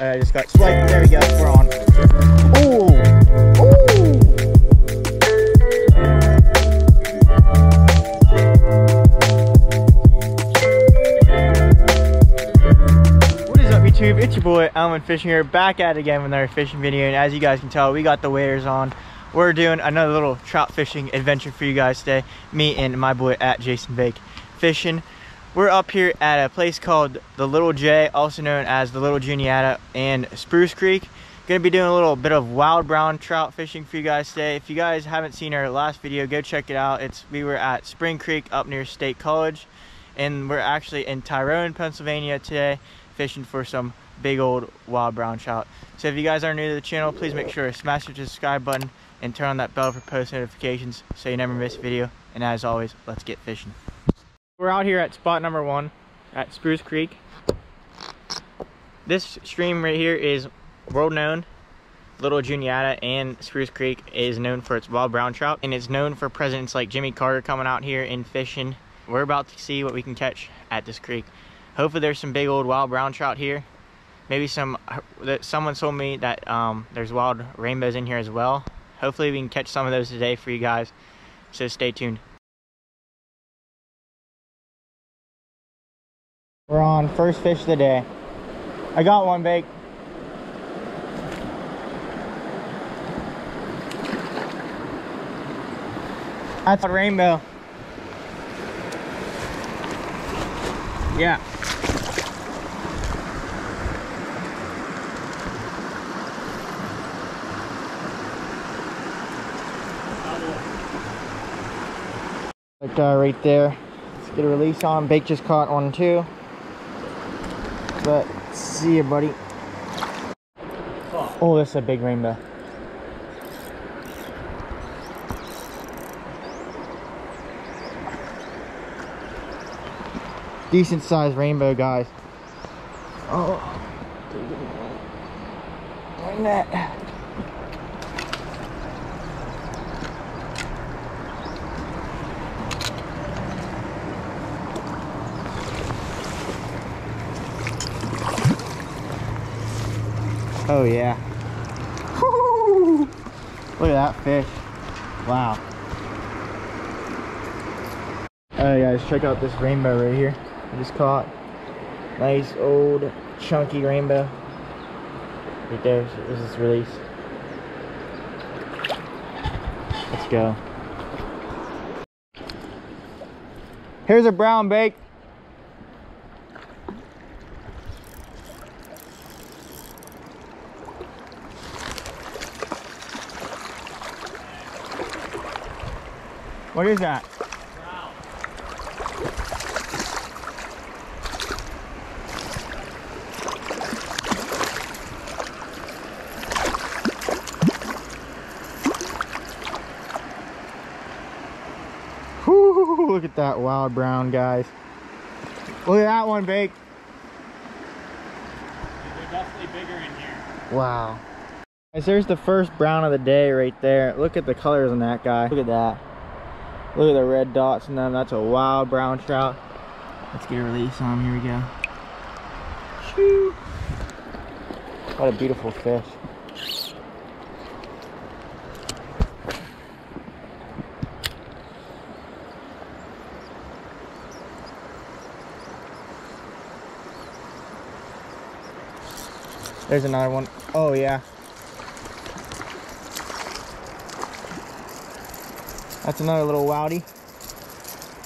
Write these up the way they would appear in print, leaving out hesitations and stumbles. I just got swiped. There we go. We're on. Oh. What is up, YouTube? It's your boy LMN Fishing here, back at it again with another fishing video. And as you guys can tell, we got the waders on. We're doing another little trout fishing adventure for you guys today. Me and my boy at Jason Bake Fishing. We're up here at a place called the Little J, also known as the Little Juniata, and Spruce Creek. Gonna be doing a little bit of wild brown trout fishing for you guys today. If you guys haven't seen our last video, go check it out. We were at Spring Creek up near State College, and we're actually in Tyrone, Pennsylvania today, fishing for some big old wild brown trout. So if you guys are new to the channel, please make sure to smash the subscribe button and turn on that bell for post notifications so you never miss a video. And as always, let's get fishing. We're out here at spot number one at Spruce Creek. This stream right here is world known. Little Juniata and Spruce Creek is known for its wild brown trout, and it's known for presidents like Jimmy Carter coming out here and fishing. We're about to see what we can catch at this creek. Hopefully there's some big old wild brown trout here. Maybe someone told me that there's wild rainbows in here as well. Hopefully we can catch some of those today for you guys, so stay tuned. We're on first fish of the day. I got one, Bake. That's a rainbow. Yeah. Like right there. Let's get a release on. Bake just caught one too. But see ya, buddy. Oh, that's a big rainbow. Decent sized rainbow, guys. Oh, dang that. Oh yeah. Woo! Look at that fish. Wow. Alright guys, check out this rainbow right here. I just caught nice old chunky rainbow. Right there, this is release. Let's go. Here's a brown, Bake. What is that? Wow. Whoo, look at that wild brown, guys. Look at that one, Bake. They're definitely bigger in here. Wow. Guys, there's the first brown of the day right there. Look at the colors on that guy. Look at that. Look at the red dots in them. That's a wild brown trout. Let's get a release on. Here we go. Shoo. What a beautiful fish. There's another one. Oh yeah. That's another little wildy,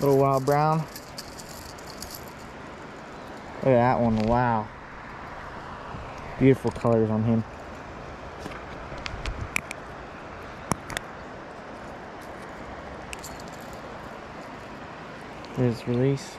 little wild brown. Look at that one, wow. Beautiful colors on him. There's his release.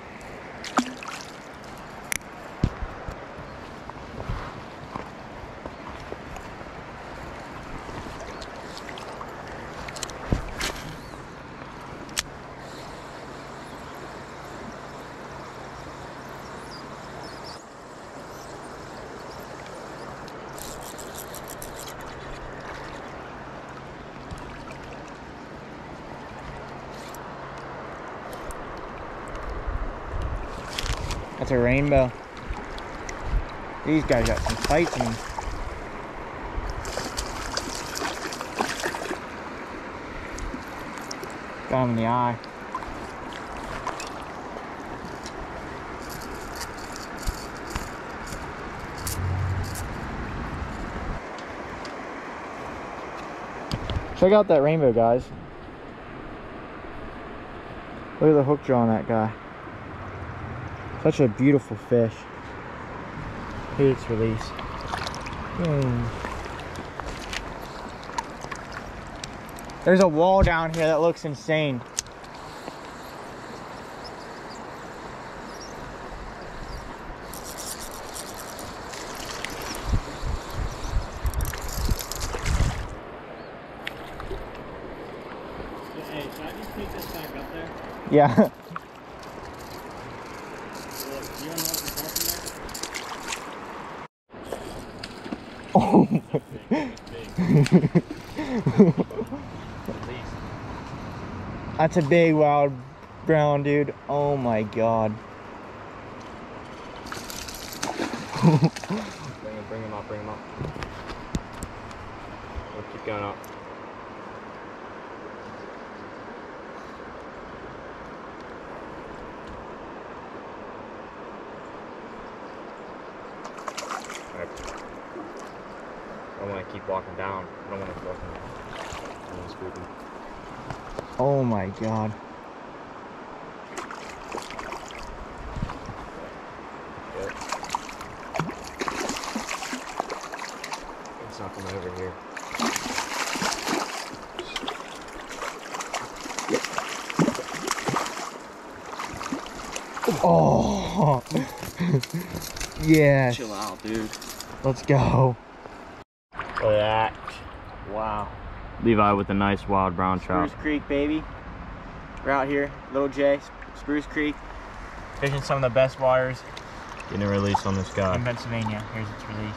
That's a rainbow. These guys got some fights in them. Got him in the eye. Check out that rainbow, guys. Look at the hook jaw on that guy. Such a beautiful fish. Here's its release. There's a wall down here that looks insane. Hey, can I just take this back up there? Yeah. Oh my big. That's a big wild brown, dude. Oh my god. Bring him up. We'll keep going up. Keep walking down. I don't want to walk down. Oh my god. Good. It's not coming over here. Oh yeah. Chill out, dude. Let's go. Look at that. Wow. Levi with a nice wild brown trout. Spruce Creek, baby. We're out here. Little J, Spruce Creek. Fishing some of the best waters. Getting a release on this guy. In Pennsylvania. Here's its release.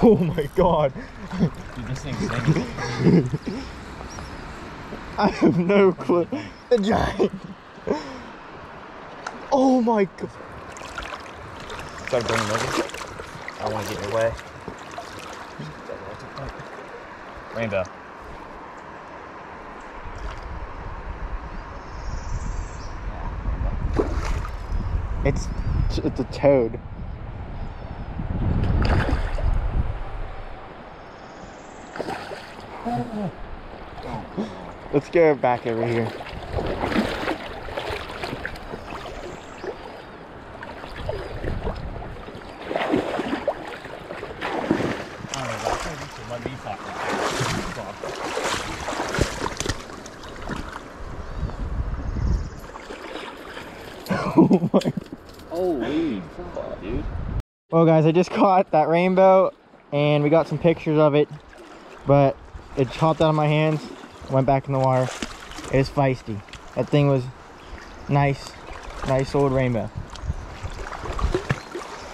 Oh my god. Dude, this thing's singing. I have no clue. The giant. Oh my god. Try to bring him over. I don't want to get in your way. Rainbow. It's a toad. Let's go back over here. Oh my. Holy fuck, dude. Well guys, I just caught that rainbow and we got some pictures of it, but it hopped out of my hands, went back in the water. It was feisty. That thing was nice, nice old rainbow.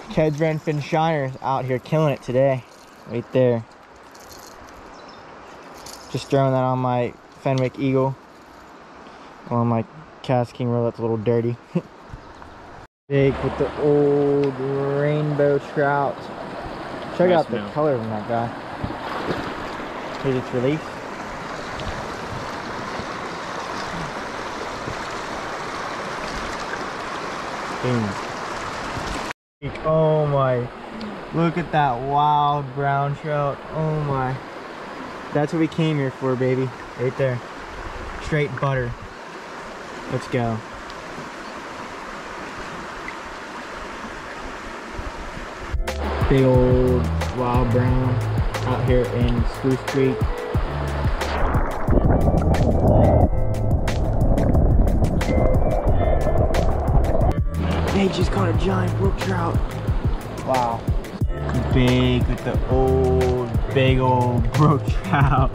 Ked's Redfin Shiners out here killing it today, right there. Just throwing that on my Fenwick Eagle. On my Cast King reel, that's a little dirty. Big with the old rainbow trout. Check out the color from that guy. Here's its release. Boom. Oh my. Look at that wild brown trout. Oh my. That's what we came here for, baby. Right there. Straight butter. Let's go. Big old wild brown. Out here in Spruce Creek. They just caught a giant brook trout. Wow. big with the big old brook trout.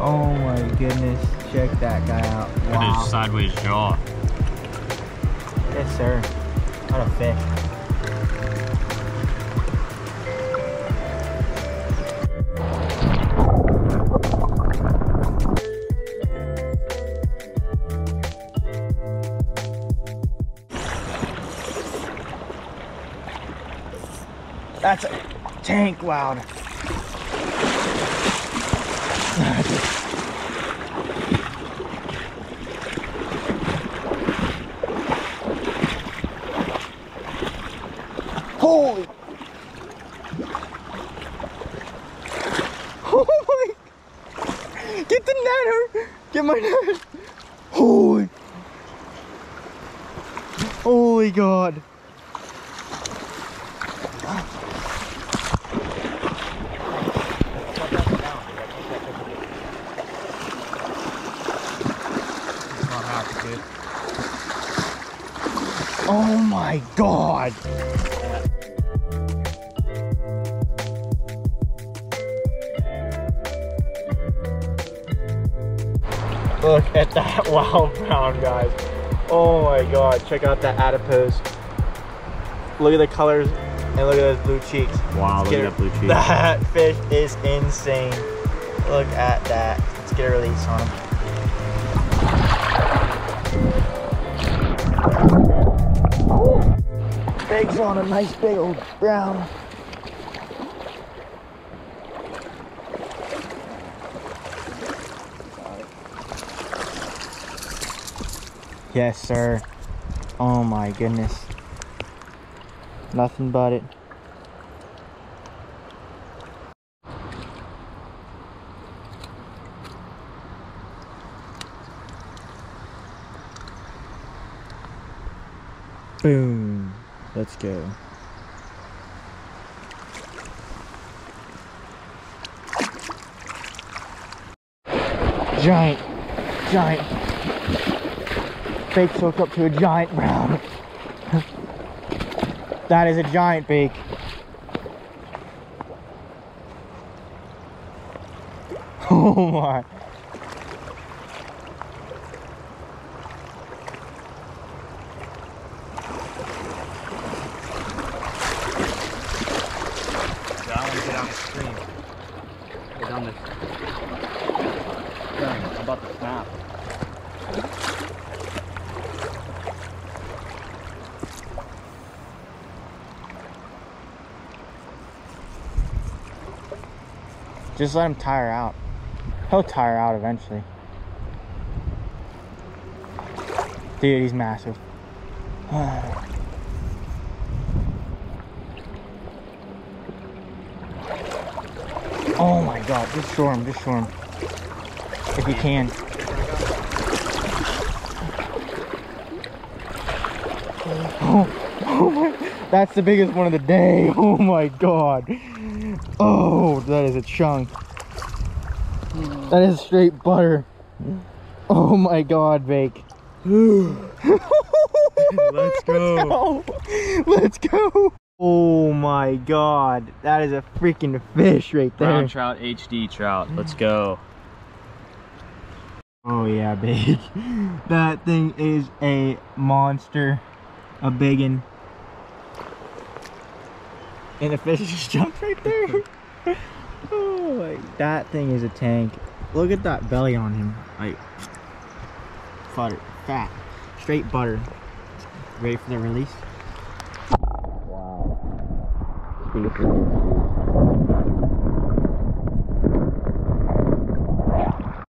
Oh my goodness, check that guy out. Wow. With his sideways jaw. Yes sir, what a fish. That's a tank loud. Holy! Holy! Get the netter! Get my net! Holy! Holy God! Oh my God! Look at that wild brown, guys. Oh my God, check out that adipose. Look at the colors and look at those blue cheeks. Wow, look at that blue cheeks. That fish is insane. Look at that. Let's get a release on him. Eggs on a nice big old brown. Yes, sir. Oh my goodness. Nothing but it. Boom. Let's go. Giant, giant. Bake soaked up to a giant brown. That is a giant bake. Oh my. Just let him tire out. He'll tire out eventually. Dude, he's massive. Oh my God, just shore him, just shore him. If you can. Oh my, that's the biggest one of the day. Oh my God. Oh, that is a chunk. That is straight butter. Oh my God, Bake. Let's go. Let's go. Oh my God, that is a freaking fish right there. Brown trout, HD trout. Let's go. Oh yeah, Bake. That thing is a monster. A biggin'. And the fish just jumped right there. Oh, like, that thing is a tank. Look at that belly on him. Like, butter, fat, straight butter. Ready for the release? Wow.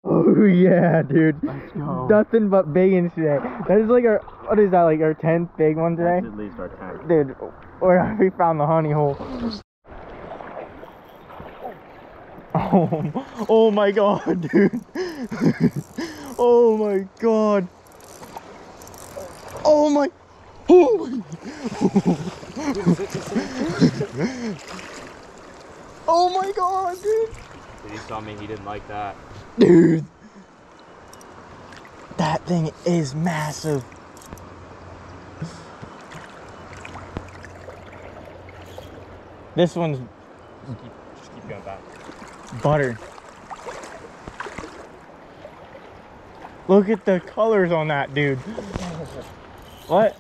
Oh yeah, dude. Let's go. Nothing but biggins today. That is like our, what is that, like our 10th big one today? That's at least our 10th. Dude. Or we found the honey hole. Oh, oh my God, dude. Oh my God. Oh my. Oh. Oh my God, dude. He saw me, he didn't like that. Dude. That thing is massive. This one's just keep going back. Butter. Look at the colors on that dude. What?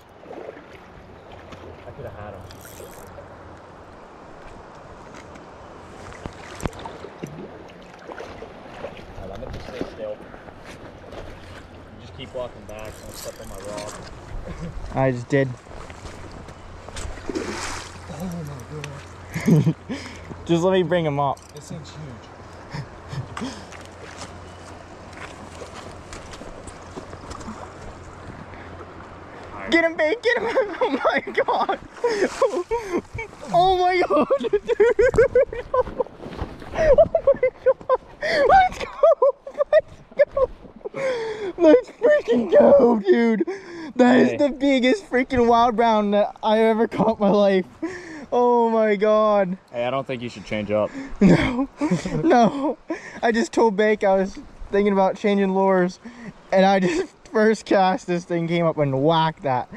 I could have had him. Alright, I'm gonna just stay still. Just keep walking back, don't step on my rod. I just did. Just let me bring him up. This thing's huge. Get him, babe! Get him! Oh my god! Oh my god, dude! Oh my god! Let's go! Let's go! Let's freaking go, dude! That is the biggest freaking wild brown that I ever caught in my life. Oh my god. Hey, I don't think you should change up. No, no. I just told Bake I was thinking about changing lures, and I just first cast this thing came up and whacked that.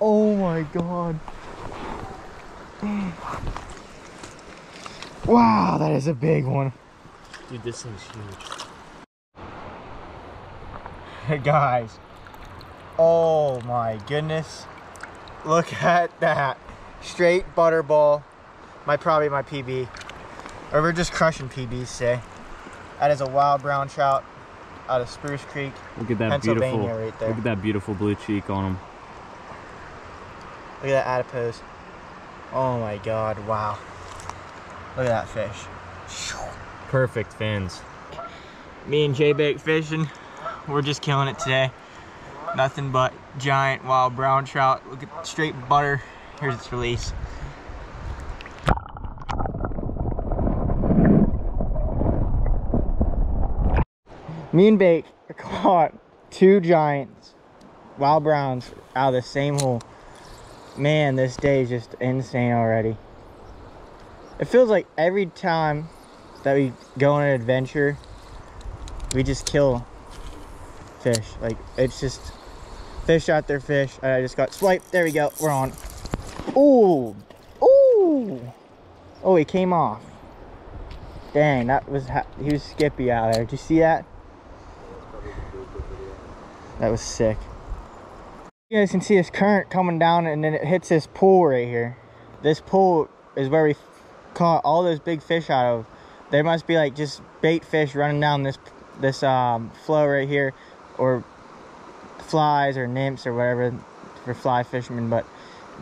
Oh my god. Wow, that is a big one. Dude, this thing's huge. Guys, oh my goodness. Look at that. Straight butterball, probably my PB, or we're just crushing PBs today. That is a wild brown trout out of Spruce Creek, look at that Pennsylvania, beautiful, right there. Look at that beautiful blue cheek on him. Look at that adipose. Oh my god! Wow! Look at that fish. Perfect fins. Me and Jay Bake Fishing, we're just killing it today. Nothing but giant wild brown trout. Look at straight butter. Here's its release. Me and Bake caught two giants, wild browns, out of the same hole. Man, this day is just insane already. It feels like every time that we go on an adventure, we just kill fish. Like, it's just fish after fish. I just got swiped. There we go. We're on. Oh, oh, oh, he came off. Dang, that was, he was skippy out there. Did you see that? That was sick. You guys can see this current coming down and then it hits this pool right here. This pool is where we caught all those big fish out of. There must be like just bait fish running down this flow right here, or flies or nymphs or whatever for fly fishermen, but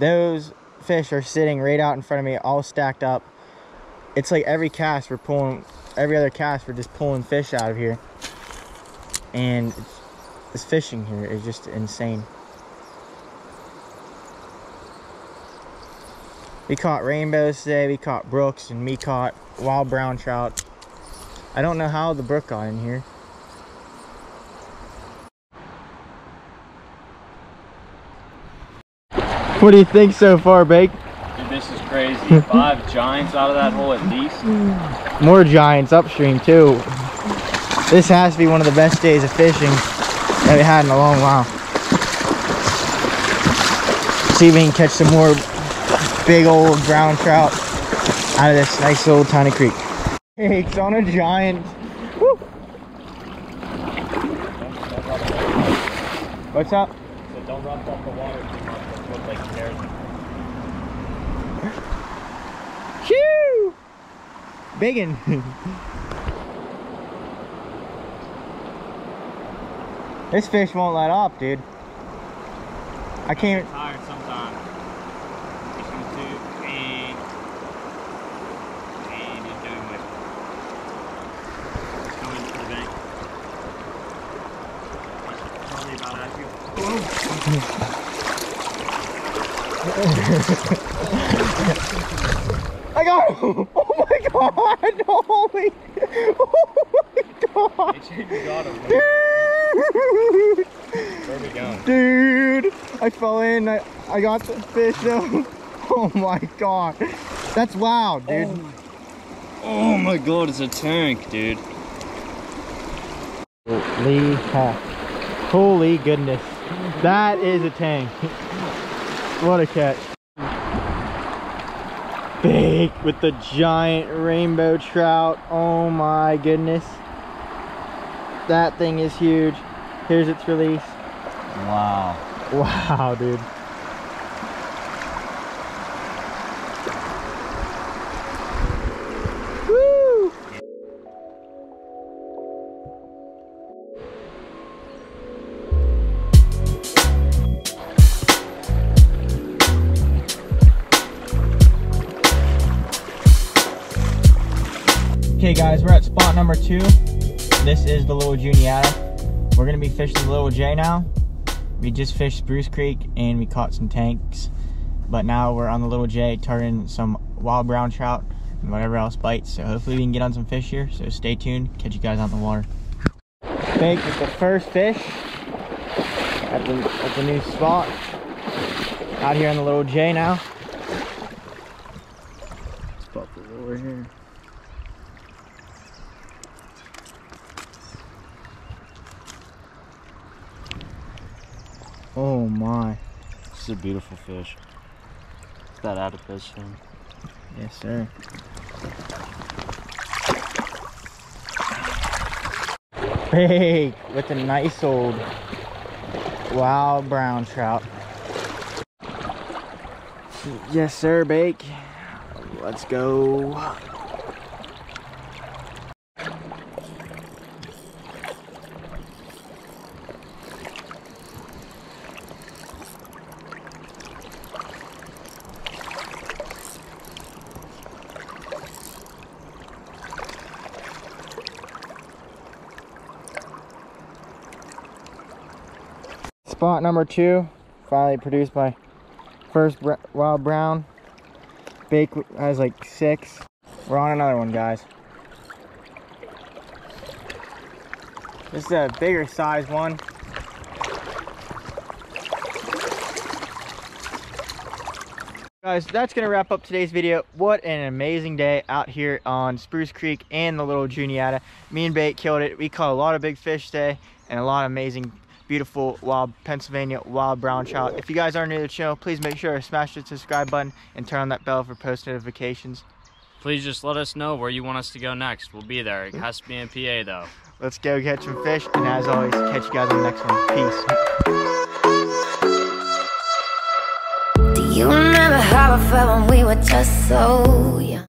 those fish are sitting right out in front of me, all stacked up. It's like every cast we're pulling, every other cast we're just pulling fish out of here. And this fishing here is just insane. We caught rainbows today, we caught brooks, and we caught wild brown trout. I don't know how the brook got in here. What do you think so far, Bake? Dude, this is crazy. 5 giants out of that hole at least. More giants upstream too. This has to be one of the best days of fishing that we had in a long while. See if we can catch some more big old brown trout out of this nice little tiny creek. Bake's on a giant. Woo. What's up? So don't rough up the water too much. Like Phew! Biggin! This fish won't let up, dude. I can't. I'm tired sometimes. And just doing it. It's coming to the bank. Probably about that. I got him! Oh my god! Holy! Oh my god! Dude! Where are we going? Dude! I fell in. I got the fish though. Oh my god! That's wild, dude. Oh my god! It's a tank, dude. Holy heck! Holy goodness! That is a tank. What a catch. Bake with the giant rainbow trout. Oh my goodness. That thing is huge. Here's its release. Wow. Wow, dude. Okay guys, we're at spot number 2. This is the Little Juniata. We're gonna be fishing the Little J now. We just fished Spruce Creek and we caught some tanks, but now we're on the Little J targeting some wild brown trout and whatever else bites. So hopefully we can get on some fish here. So stay tuned, catch you guys on the water. Bake with the first fish at the new spot. Out here on the Little J now. Let's pop the lure here. Oh my. This is a beautiful fish. It's that adipose thing. Yes, sir. Big with a nice old wild brown trout. Yes, sir, Bake. Let's go. Spot number 2, finally produced my first wild brown. Bake has like 6. We're on another one, guys. This is a bigger size one. Guys, that's gonna wrap up today's video. What an amazing day out here on Spruce Creek and the Little Juniata. Me and Bake killed it. We caught a lot of big fish today and a lot of amazing beautiful wild Pennsylvania wild brown trout. If you guys are new to the channel, please make sure to smash the subscribe button and turn on that bell for post notifications. Please just let us know where you want us to go next. We'll be there. It has to be in PA though. Let's go catch some fish, and as always, catch you guys on the next one. Peace. Do you remember how I felt when we were just so young?